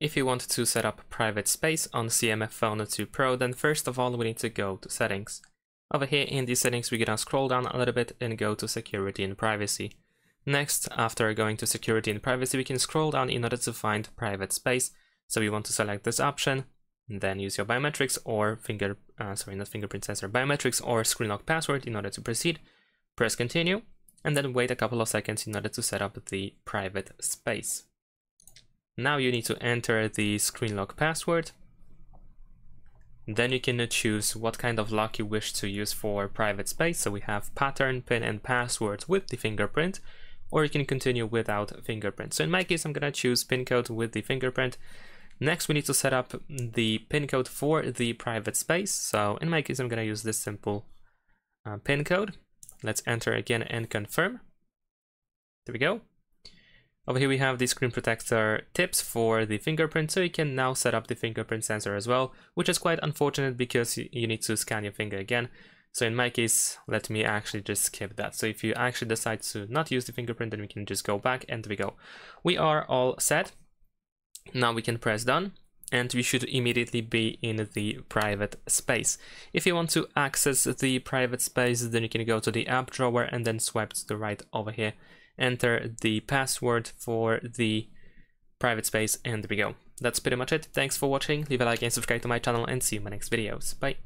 If you want to set up private space on CMF Phone 2 Pro, then first of all we need to go to settings. Over here in the settings we're gonna scroll down a little bit and go to security and privacy. Next, after going to security and privacy, we can scroll down in order to find private space. So you want to select this option, and then use your biometrics or biometrics or screen lock password in order to proceed. Press continue, and then wait a couple of seconds in order to set up the private space. Now you need to enter the screen lock password. Then you can choose what kind of lock you wish to use for private space. So we have pattern, PIN and password with the fingerprint, or you can continue without fingerprint. So in my case, I'm gonna choose PIN code with the fingerprint. Next, we need to set up the PIN code for the private space. So in my case, I'm gonna use this simple PIN code. Let's enter again and confirm. There we go. Over here we have the screen protector tips for the fingerprint, so you can now set up the fingerprint sensor as well, which is quite unfortunate because you need to scan your finger again. So in my case, let me actually just skip that. So if you actually decide to not use the fingerprint, then we can just go back, and there we go. We are all set. Now we can press done, and we should immediately be in the private space. If you want to access the private space, then you can go to the app drawer and then swipe to the right over here. Enter the password for the private space, and there we go. That's pretty much it. Thanks for watching. Leave a like and subscribe to my channel, and see you in my next videos. Bye.